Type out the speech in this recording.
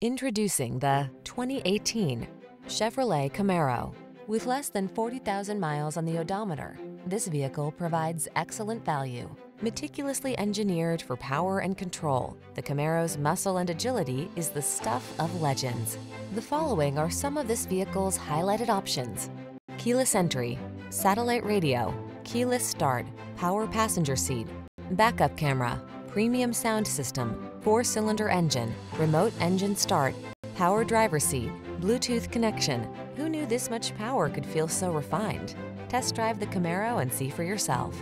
Introducing the 2018 Chevrolet Camaro. With less than 40,000 miles on the odometer, this vehicle provides excellent value. Meticulously engineered for power and control, the Camaro's muscle and agility is the stuff of legends. The following are some of this vehicle's highlighted options: keyless entry, satellite radio, keyless start, power passenger seat, backup camera, premium sound system, four-cylinder engine, remote engine start, power driver seat, Bluetooth connection. Who knew this much power could feel so refined? Test drive the Camaro and see for yourself.